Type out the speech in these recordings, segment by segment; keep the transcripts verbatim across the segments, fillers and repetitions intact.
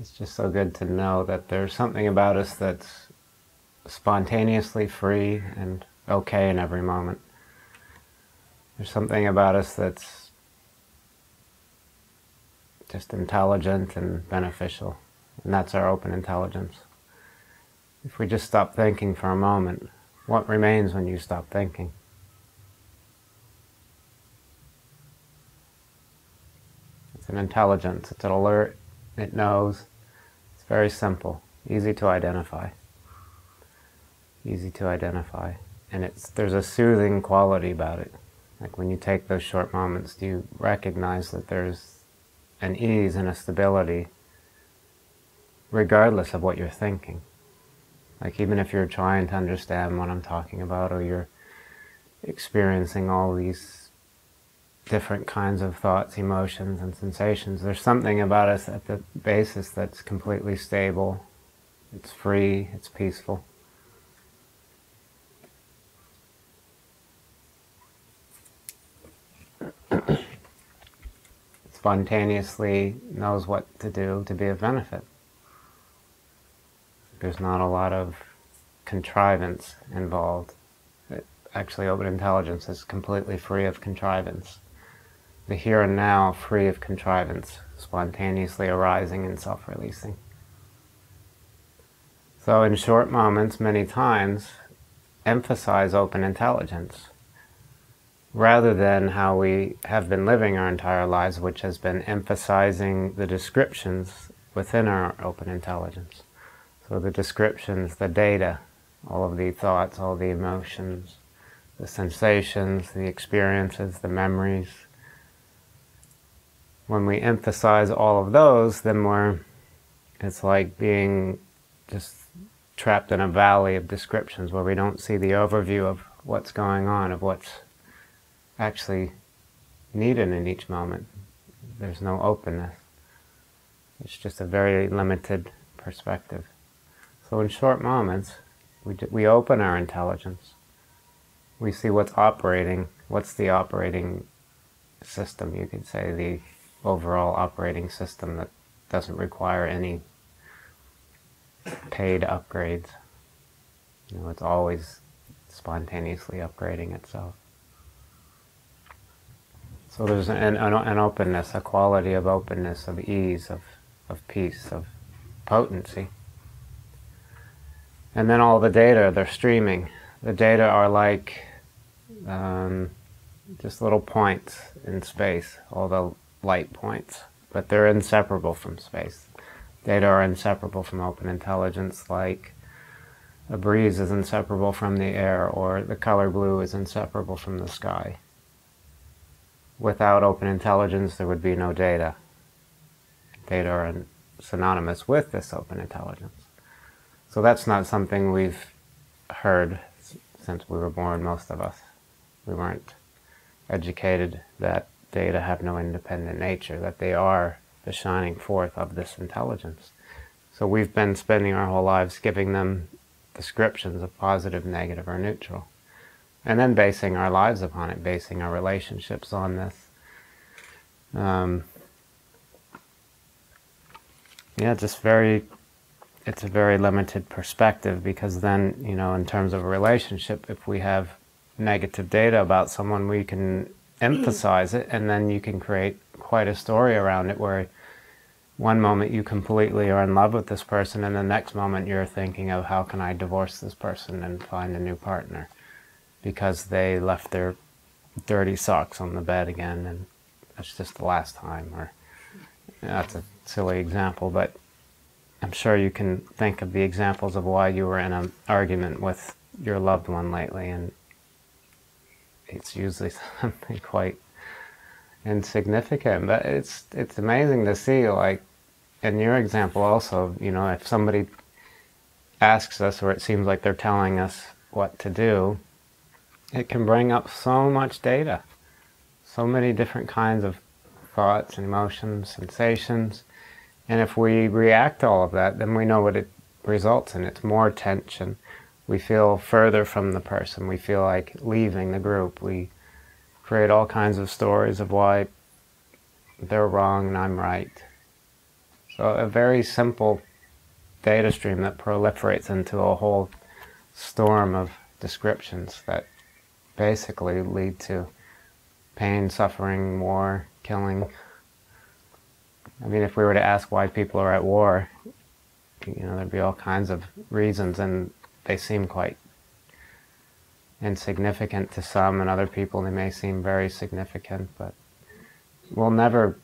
It's just so good to know that there's something about us that's spontaneously free and okay in every moment. There's something about us that's just intelligent and beneficial, and that's our open intelligence. If we just stop thinking for a moment, what remains when you stop thinking? It's an intelligence, it's an alert, it knows. It's very simple, easy to identify. Easy to identify. And it's there's a soothing quality about it. Like when you take those short moments, do you recognize that there's an ease and a stability regardless of what you're thinking? Like even if you're trying to understand what I'm talking about, or you're experiencing all these different kinds of thoughts, emotions, and sensations, there's something about us at the basis that's completely stable, it's free, it's peaceful. Spontaneously knows what to do to be of benefit. There's not a lot of contrivance involved. It, actually, open intelligence is completely free of contrivance. The here and now, free of contrivance, spontaneously arising and self-releasing. So in short moments, many times, emphasize open intelligence, rather than how we have been living our entire lives, which has been emphasizing the descriptions within our open intelligence. So the descriptions, the data, all of the thoughts, all the emotions, the sensations, the experiences, the memories. When we emphasize all of those, then we're, it's like being just trapped in a valley of descriptions where we don't see the overview of what's going on, of what's actually needed in each moment. There's no openness. It's just a very limited perspective. So in short moments, we, d we open our intelligence. We see what's operating, what's the operating system, you could say, the overall operating system that doesn't require any paid upgrades. You know, it's always spontaneously upgrading itself. So there's an, an, an openness, a quality of openness, of ease, of, of peace, of potency. And then all the data, they're streaming. The data are like um, just little points in space, all the light points, but they're inseparable from space. Data are inseparable from open intelligence, like a breeze is inseparable from the air, or the color blue is inseparable from the sky. Without open intelligence, there would be no data. Data are synonymous with this open intelligence. So that's not something we've heard since we were born, most of us. We weren't educated that data have no independent nature, that they are the shining forth of this intelligence. So we've been spending our whole lives giving them descriptions of positive, negative, or neutral. And then basing our lives upon it, basing our relationships on this. Um, yeah, just very... it's a very limited perspective, because then, you know, in terms of a relationship, if we have negative data about someone, we can emphasize it, and then you can create quite a story around it, where one moment you completely are in love with this person, and the next moment you're thinking of, how can I divorce this person and find a new partner, because they left their dirty socks on the bed again, and that's just the last time. Or, you know, that's a silly example, but I'm sure you can think of the examples of why you were in an argument with your loved one lately, and it's usually something quite insignificant. But it's it's amazing to see, like in your example also, you know, if somebody asks us, or it seems like they're telling us what to do, it can bring up so much data, so many different kinds of thoughts and emotions, sensations. And if we react to all of that, then we know what it results in. It's more tension. We feel further from the person. We feel like leaving the group. We create all kinds of stories of why they're wrong and I'm right. So a very simple data stream that proliferates into a whole storm of descriptions that basically lead to pain, suffering, war, killing. I mean, if we were to ask why people are at war, you know, there'd be all kinds of reasons, and they seem quite insignificant to some, and other people they may seem very significant, but we'll never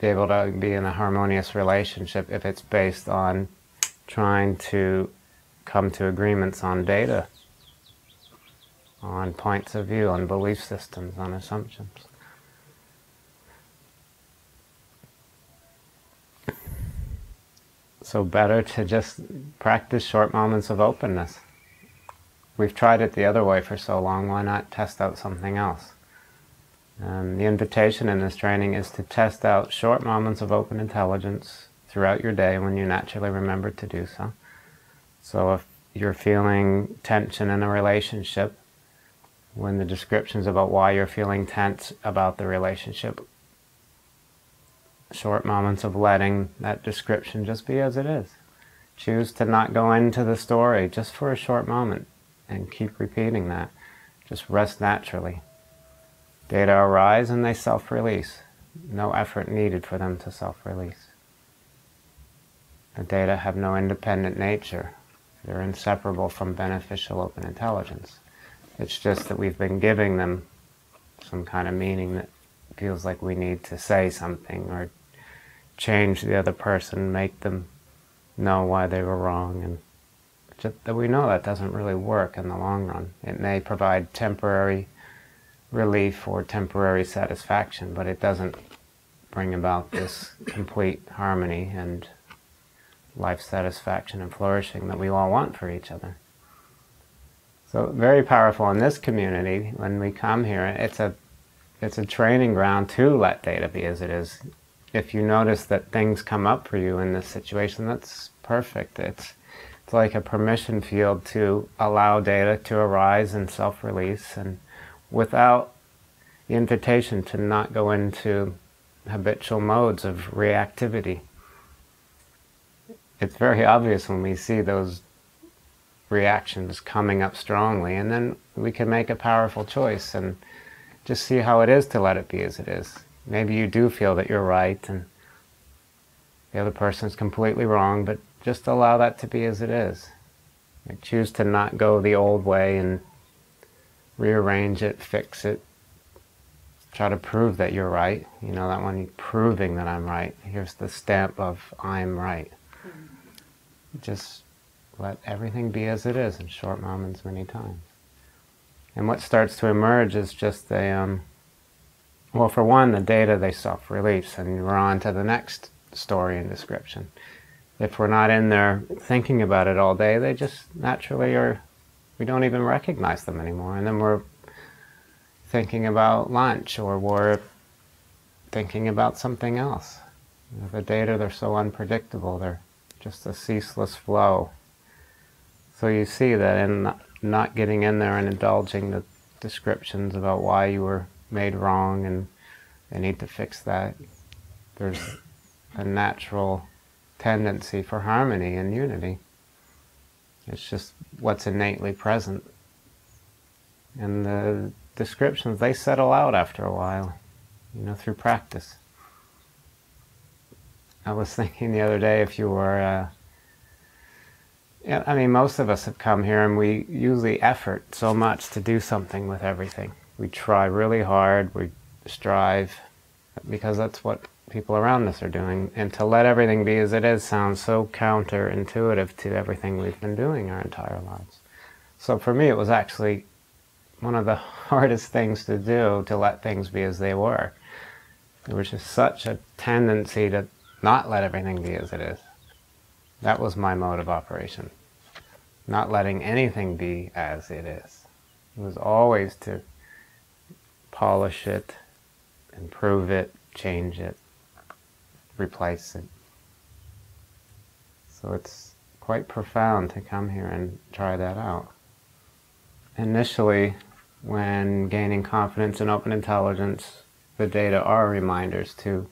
be able to be in a harmonious relationship if it's based on trying to come to agreements on data, on points of view, on belief systems, on assumptions. So better to just practice short moments of openness. We've tried it the other way for so long, why not test out something else? Um, the invitation in this training is to test out short moments of open intelligence throughout your day when you naturally remember to do so. So if you're feeling tension in a relationship, when the descriptions about why you're feeling tense about the relationship, short moments of letting that description just be as it is. Choose to not go into the story just for a short moment and keep repeating that. Just rest naturally. Data arise and they self-release. No effort needed for them to self-release. The data have no independent nature. They're inseparable from beneficial open intelligence. It's just that we've been giving them some kind of meaning that feels like we need to say something or change the other person, make them know why they were wrong. And just that we know that doesn't really work in the long run. It may provide temporary relief or temporary satisfaction, but it doesn't bring about this complete harmony and life satisfaction and flourishing that we all want for each other. So very powerful in this community. When we come here, it's a it's a training ground to let data be as it is. If you notice that things come up for you in this situation, that's perfect. It's it's like a permission field to allow data to arise and self-release, and without the invitation to not go into habitual modes of reactivity. It's very obvious when we see those reactions coming up strongly, and then we can make a powerful choice and just see how it is to let it be as it is. Maybe you do feel that you're right and the other person's completely wrong, but just allow that to be as it is. Like, choose to not go the old way and rearrange it, fix it, try to prove that you're right. You know that one, proving that I'm right. Here's the stamp of I'm right. Just let everything be as it is in short moments many times. And what starts to emerge is just the, um, well, for one, the data, they self-release, and we're on to the next story and description. If we're not in there thinking about it all day, they just naturally are. We don't even recognize them anymore, and then we're thinking about lunch, or we're thinking about something else. You know, the data, they're so unpredictable, they're just a ceaseless flow. So you see that in not getting in there and indulging the descriptions about why you were made wrong and they need to fix that, there's a natural tendency for harmony and unity. It's just what's innately present. And the descriptions, they settle out after a while, you know, through practice. I was thinking the other day, if you were, uh, yeah, I mean, most of us have come here and we usually effort so much to do something with everything. We try really hard, we strive, because that's what people around us are doing, and to let everything be as it is sounds so counterintuitive to everything we've been doing our entire lives. So for me, it was actually one of the hardest things to do, to let things be as they were. There was just such a tendency to not let everything be as it is. That was my mode of operation. Not letting anything be as it is. It was always to polish it, improve it, change it, replace it. So it's quite profound to come here and try that out. Initially, when gaining confidence in open intelligence, the data are reminders to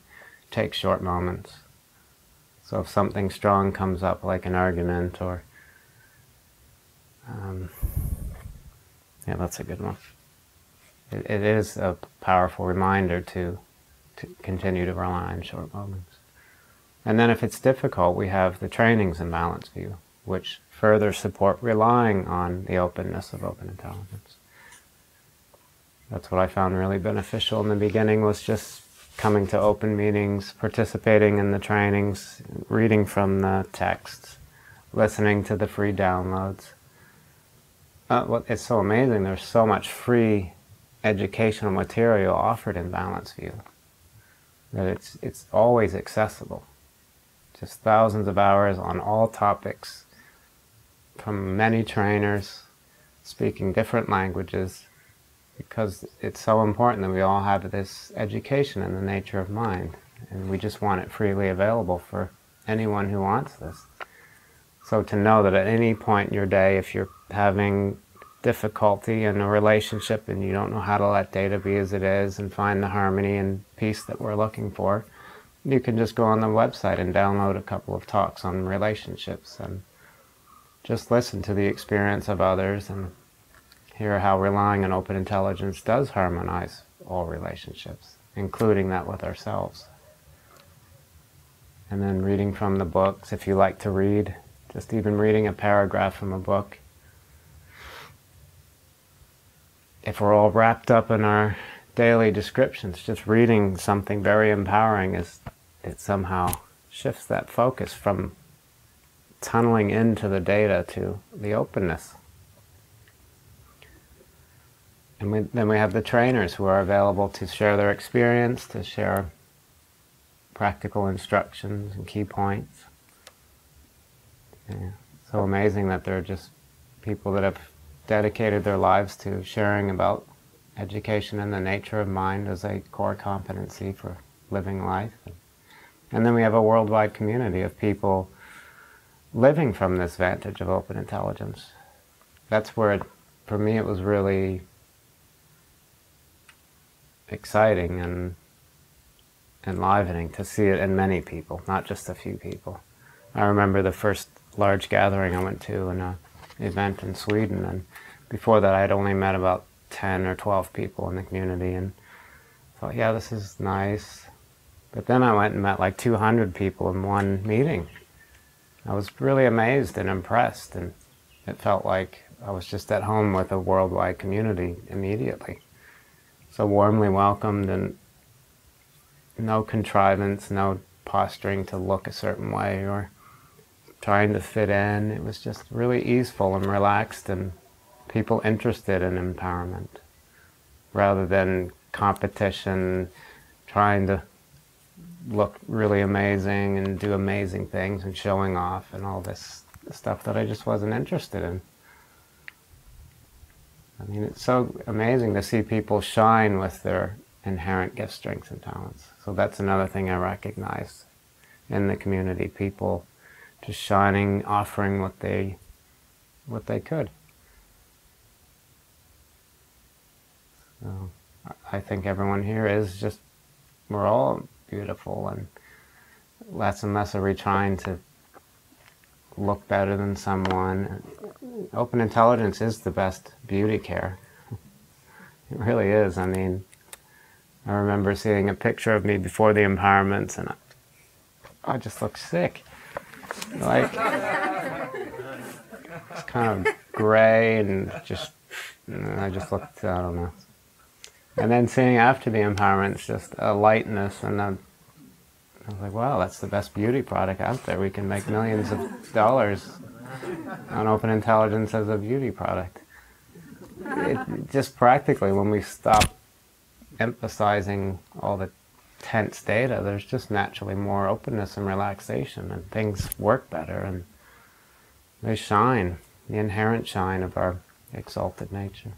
take short moments. So if something strong comes up, like an argument or, um, yeah, that's a good one. It, it is a powerful reminder to, to continue to rely on short moments. And then if it's difficult, we have the trainings in Balanced View, which further support relying on the openness of open intelligence. That's what I found really beneficial in the beginning, was just coming to open meetings, participating in the trainings, reading from the texts, listening to the free downloads. Uh, well, it's so amazing, there's so much free educational material offered in Balanced View that it's, it's always accessible. Just thousands of hours on all topics from many trainers speaking different languages, because it's so important that we all have this education in the nature of mind, and we just want it freely available for anyone who wants this. So to know that at any point in your day, if you're having difficulty in a relationship and you don't know how to let data be as it is and find the harmony and peace that we're looking for, you can just go on the website and download a couple of talks on relationships and just listen to the experience of others and hear how relying on open intelligence does harmonize all relationships, including that with ourselves. And then reading from the books, if you like to read, just even reading a paragraph from a book. If we're all wrapped up in our daily descriptions, just reading something very empowering, is it somehow shifts that focus from tunneling into the data to the openness. And we, then we have the trainers who are available to share their experience, to share practical instructions and key points. Yeah. So amazing that there are just people that have dedicated their lives to sharing about education and the nature of mind as a core competency for living life. And then we have a worldwide community of people living from this vantage of open intelligence. That's where, it, for me, it was really exciting and enlivening to see it in many people, not just a few people. I remember the first large gathering I went to in an event in Sweden, and before that I had only met about ten or twelve people in the community, and thought, yeah, this is nice. But then I went and met like two hundred people in one meeting. I was really amazed and impressed, and it felt like I was just at home with a worldwide community immediately. So warmly welcomed, and no contrivance, no posturing to look a certain way or trying to fit in. It was just really easeful and relaxed, and people interested in empowerment, rather than competition, trying to look really amazing and do amazing things and showing off and all this stuff that I just wasn't interested in. I mean, it's so amazing to see people shine with their inherent gifts, strengths, and talents. So that's another thing I recognize in the community, people just shining, offering what they, what they could. So I think everyone here is just, we're all beautiful, and less and less are we trying to look better than someone. Open intelligence is the best beauty care. It really is. I mean, I remember seeing a picture of me before the empowerments, and I, I just looked sick. Like, it's kind of gray and just, and I just looked, I don't know. And then seeing after the empowerments, just a lightness, and a, I was like, wow, that's the best beauty product out there. We can make millions of dollars on open intelligence as a beauty product. It, just practically, when we stop emphasizing all the tense data, there's just naturally more openness and relaxation, and things work better, and they shine, the inherent shine of our exalted nature.